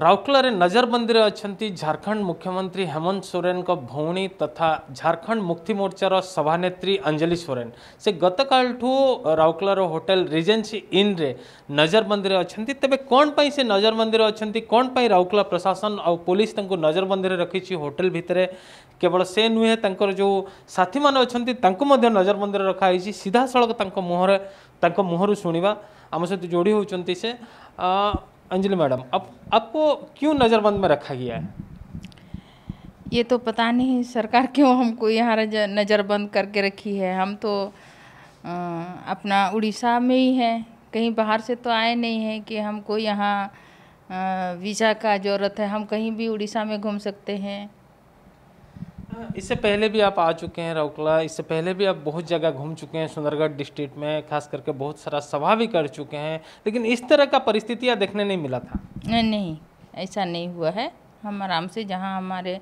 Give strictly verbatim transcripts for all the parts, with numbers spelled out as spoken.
राउरकेला नजरबंदी अच्छा झारखंड मुख्यमंत्री हेमंत सोरेन का भौणी तथा झारखंड मुक्ति मोर्चार सभानेत्री अंजलि सोरेन से गतकाल राउरकेलार होटेल रिजेन्सी इन रे नजरबंदी अच्छा। तेज कौन पाई से नजरबंदी अच्छा, कौन पाई राउरकेला प्रशासन और पुलिस नजरबंदी रखी होटेल भितर केवल से नुहे जो साथी मैंने अच्छा नजरबंदी रखाई सीधा सड़क मुहर मुहर शुणा आम सहित जोड़ी होती से। अंजलि मैडम, आप आपको क्यों नज़रबंद में रखा गया है? ये तो पता नहीं सरकार क्यों हमको यहाँ नज़रबंद करके रखी है। हम तो आ, अपना उड़ीसा में ही हैं, कहीं बाहर से तो आए नहीं हैं कि हमको यहाँ वीज़ा का ज़रूरत है। हम कहीं भी उड़ीसा में घूम सकते हैं। इससे पहले भी आप आ चुके हैं राउरकेला, इससे पहले भी आप बहुत जगह घूम चुके हैं, सुंदरगढ़ डिस्ट्रिक्ट में खास करके बहुत सारा सभा भी कर चुके हैं, लेकिन इस तरह का परिस्थितियाँ देखने नहीं मिला था। नहीं, ऐसा नहीं हुआ है। हम आराम से जहाँ हमारे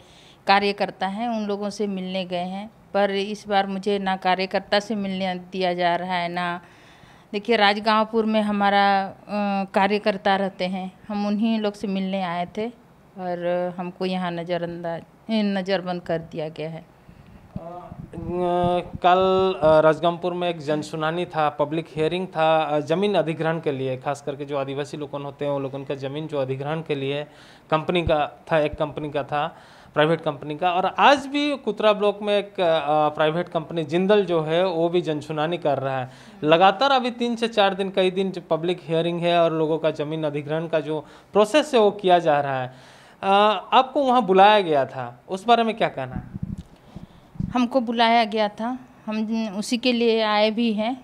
कार्यकर्ता हैं उन लोगों से मिलने गए हैं, पर इस बार मुझे ना कार्यकर्ता से मिलने दिया जा रहा है ना। देखिए, राजगांवपुर में हमारा कार्यकर्ता रहते हैं, हम उन्हीं लोग से मिलने आए थे और हमको यहाँ नज़रअंदाज नज़रबंद कर दिया गया है। आ, कल राजगंगपुर में एक जनसुनानी था, पब्लिक हियरिंग था ज़मीन अधिग्रहण के लिए, खास करके जो आदिवासी लोगन होते हैं वो लोगों का ज़मीन जो अधिग्रहण के लिए कंपनी का था, एक कंपनी का था, प्राइवेट कंपनी का। और आज भी कुतरा ब्लॉक में एक प्राइवेट कंपनी जिंदल जो है वो भी जनसुनानी कर रहा है लगातार अभी तीन से चार दिन, कई दिन पब्लिक हियरिंग है और लोगों का ज़मीन अधिग्रहण का जो प्रोसेस है वो किया जा रहा है। आ, आपको वहाँ बुलाया गया था, उस बारे में क्या कहना है? हमको बुलाया गया था, हम उसी के लिए आए भी हैं, आ,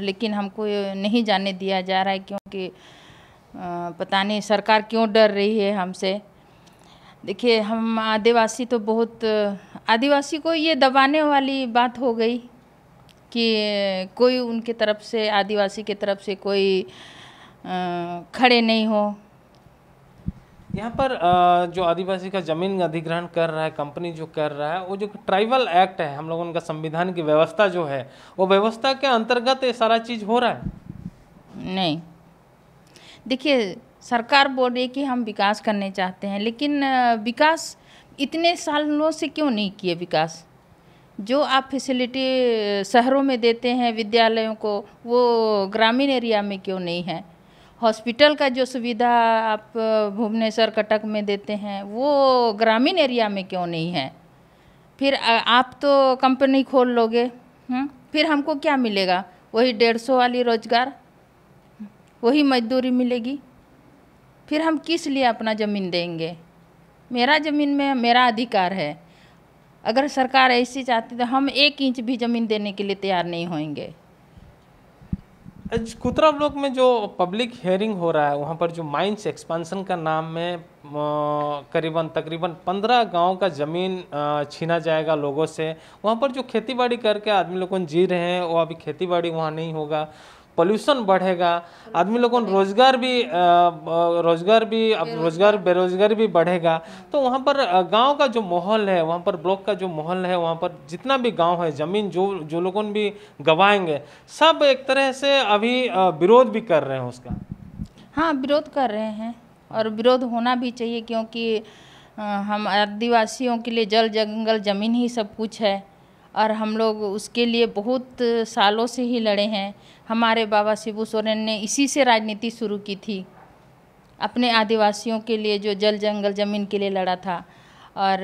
लेकिन हमको नहीं जाने दिया जा रहा है क्योंकि पता नहीं सरकार क्यों डर रही है हमसे। देखिए, हम आदिवासी तो बहुत, आदिवासी को ये दबाने वाली बात हो गई कि कोई उनके तरफ से, आदिवासी के तरफ से कोई आ, खड़े नहीं हो। यहाँ पर जो आदिवासी का ज़मीन अधिग्रहण कर रहा है कंपनी जो कर रहा है, वो जो ट्राइबल एक्ट है, हम लोगों का संविधान की व्यवस्था जो है, वो व्यवस्था के अंतर्गत ये सारा चीज़ हो रहा है। नहीं, देखिए, सरकार बोल रही है कि हम विकास करने चाहते हैं, लेकिन विकास इतने सालों से क्यों नहीं किए? विकास जो आप फैसिलिटी शहरों में देते हैं विद्यालयों को, वो ग्रामीण एरिया में क्यों नहीं है? हॉस्पिटल का जो सुविधा आप भुवनेश्वर कटक में देते हैं वो ग्रामीण एरिया में क्यों नहीं है? फिर आप तो कंपनी खोल लोगे, फिर हमको क्या मिलेगा? वही डेढ़ सौ वाली रोजगार, वही मजदूरी मिलेगी। फिर हम किस लिए अपना ज़मीन देंगे? मेरा ज़मीन में मेरा अधिकार है। अगर सरकार ऐसी चाहती तो हम एक इंच भी ज़मीन देने के लिए तैयार नहीं होंगे। कुतरा ब्लॉक में जो पब्लिक हियरिंग हो रहा है वहाँ पर जो माइंस एक्सपांसन का नाम में करीबन तकरीबन पंद्रह गांव का ज़मीन छीना जाएगा लोगों से। वहाँ पर जो खेतीबाड़ी करके आदमी लोगों जी रहे हैं वो अभी खेतीबाड़ी वहाँ नहीं होगा, पोल्यूशन बढ़ेगा, आदमी लोगों रोजगार भी रोजगार भी अब रोजगार बेरोजगारी भी बढ़ेगा। तो वहाँ पर गांव का जो माहौल है, वहाँ पर ब्लॉक का जो माहौल है, वहाँ पर जितना भी गांव है, ज़मीन जो जो लोगों भी गवाएंगे, सब एक तरह से अभी विरोध भी कर रहे हैं उसका। हाँ, विरोध कर रहे हैं और विरोध होना भी चाहिए क्योंकि हम आदिवासियों के लिए जल जंगल ज़मीन ही सब कुछ है और हम लोग उसके लिए बहुत सालों से ही लड़े हैं। हमारे बाबा शिबू सोरेन ने इसी से राजनीति शुरू की थी, अपने आदिवासियों के लिए जो जल जंगल ज़मीन के लिए लड़ा था, और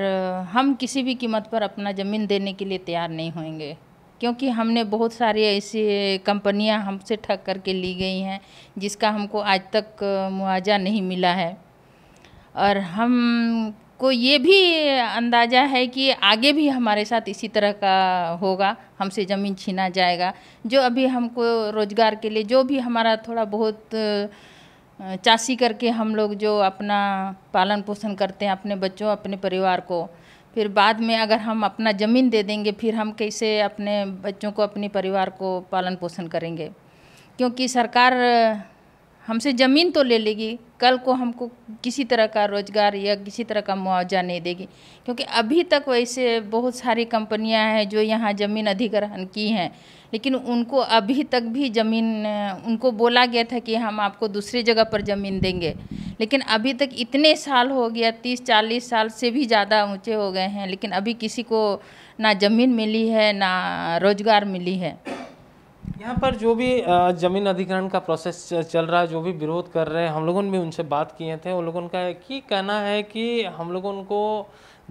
हम किसी भी कीमत पर अपना ज़मीन देने के लिए तैयार नहीं होंगे क्योंकि हमने बहुत सारी ऐसी कंपनियां हमसे ठग करके ली गई हैं जिसका हमको आज तक मुआवजा नहीं मिला है। और हम को ये भी अंदाज़ा है कि आगे भी हमारे साथ इसी तरह का होगा, हमसे ज़मीन छीना जाएगा। जो अभी हमको रोज़गार के लिए जो भी हमारा थोड़ा बहुत चासी करके हम लोग जो अपना पालन पोषण करते हैं अपने बच्चों अपने परिवार को, फिर बाद में अगर हम अपना ज़मीन दे देंगे फिर हम कैसे अपने बच्चों को अपने परिवार को पालन पोषण करेंगे? क्योंकि सरकार हमसे ज़मीन तो ले लेगी कल को हमको किसी तरह का रोजगार या किसी तरह का मुआवजा नहीं देगी, क्योंकि अभी तक वैसे बहुत सारी कंपनियां हैं जो यहाँ ज़मीन अधिग्रहण की हैं, लेकिन उनको अभी तक भी ज़मीन, उनको बोला गया था कि हम आपको दूसरी जगह पर ज़मीन देंगे, लेकिन अभी तक इतने साल हो गया, तीस चालीस साल से भी ज़्यादा ऊंचे हो गए हैं, लेकिन अभी किसी को ना ज़मीन मिली है ना रोजगार मिली है। यहाँ पर जो भी जमीन अधिग्रहण का प्रोसेस चल रहा है, जो भी विरोध कर रहे हैं, हम लोगों ने भी उनसे बात किए थे, उन लोगों का कि कहना है कि हम लोगों को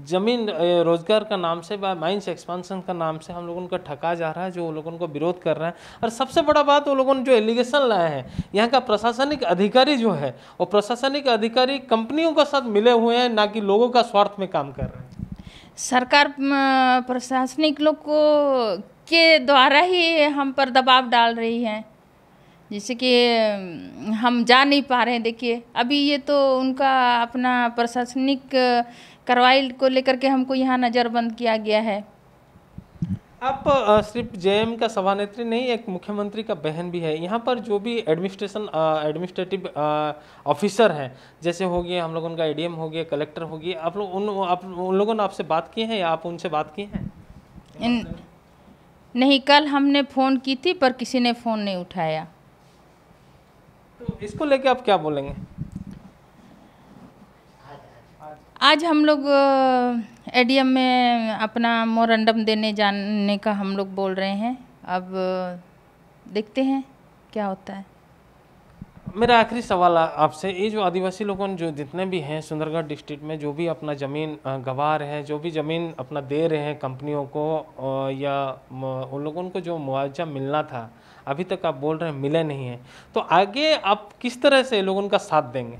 जमीन रोजगार का नाम से, माइंस एक्सपांशन का नाम से हम लोगों को ठका जा रहा है, जो उन लोगों को विरोध कर रहे हैं। और सबसे बड़ा बात, वो लोगों ने जो एलिगेशन लाए हैं, यहाँ का प्रशासनिक अधिकारी जो है, वो प्रशासनिक अधिकारी कंपनियों के साथ मिले हुए हैं, ना कि लोगों का स्वार्थ में काम कर रहे हैं। सरकार प्रशासनिक लोग को के द्वारा ही हम पर दबाव डाल रही है, जैसे कि हम जा नहीं पा रहे हैं। देखिए अभी ये तो उनका अपना प्रशासनिक कार्रवाई को लेकर के हमको यहाँ नज़रबंद किया गया है। आप सिर्फ जेएम का सभानेत्री नहीं, एक मुख्यमंत्री का बहन भी है। यहाँ पर जो भी एडमिनिस्ट्रेशन एडमिनिस्ट्रेटिव ऑफिसर हैं, जैसे हो गए हम लोगों का एडीएम हो गया, कलेक्टर हो गया, आप लोग उन आप उन लोगों ने आपसे बात की है या आप उनसे बात की हैं? नहीं, कल हमने फ़ोन की थी पर किसी ने फ़ोन नहीं उठाया। तो इसको लेके आप क्या बोलेंगे? आज हम लोग एडीएम में अपना मोरेंडम देने जाने का हम लोग बोल रहे हैं, अब देखते हैं क्या होता है। मेरा आखिरी सवाल आपसे, ये जो आदिवासी लोगों ने, जो जितने भी हैं सुंदरगढ़ डिस्ट्रिक्ट में, जो भी अपना ज़मीन गंवा रहे हैं, जो भी ज़मीन अपना दे रहे हैं कंपनियों को, या उन लोगों को जो मुआवजा मिलना था अभी तक आप बोल रहे हैं मिले नहीं है, तो आगे आप किस तरह से लोगों का साथ देंगे?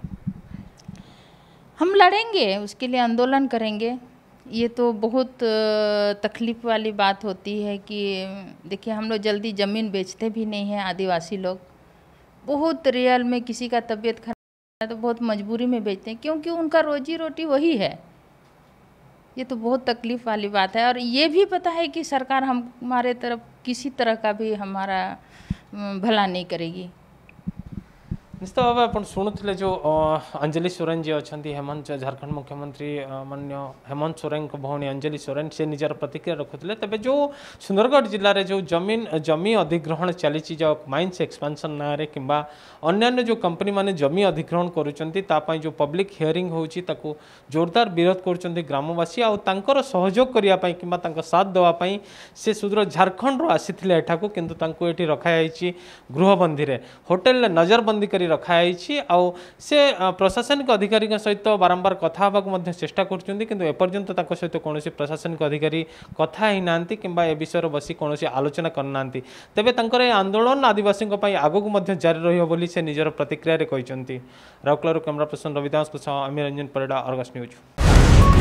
हम लड़ेंगे, उसके लिए आंदोलन करेंगे। ये तो बहुत तकलीफ वाली बात होती है कि देखिए हम लोग जल्दी ज़मीन बेचते भी नहीं हैं। आदिवासी लोग बहुत रियल में, किसी का तबीयत खराब है तो बहुत मजबूरी में बेचते हैं, क्योंकि उनका रोजी रोटी वही है। ये तो बहुत तकलीफ़ वाली बात है। और ये भी पता है कि सरकार हम हमारे तरफ किसी तरह का भी हमारा भला नहीं करेगी। निश्चित भाव अपन सुनुले जो अंजलि सोरेन जी अच्छा हेमंत, झारखंड मुख्यमंत्री माननीय हेमंत सोरेन को भौणी अंजलि सोरेन से निजर प्रतिक्रिया रखुले। तेज जो सुंदरगढ़ जिले जो जमीन जमी अधिग्रहण चली, जो माइन्स एक्सपेंशन ना कि अन्य जो कंपनी मैंने जमी अधिग्रहण करुँच, जो पब्लिक हियरिंग हो जोरदार विरोध कर ग्रामवासी आर सहयोग करने कि साथ देवाई से सुदूर झारखंड आसीते किंतु ये रखाई गृहबंदी में होटेल नजरबंदी कर रखाई। आउ से प्रशासनिक अधिकारी सहित बारंबार कथा हाँवाक चेष्टा कर सहित कौन प्रशासनिक अधिकारी कथा ही ना कि विषय बसी कौन आलोचना करना। तेरे आंदोलन आदिवासी आगक जारी रही से निजर प्रतिक्रिया। Rourkela camera person Ravi Das, Amiranjan, Parida, Argus news.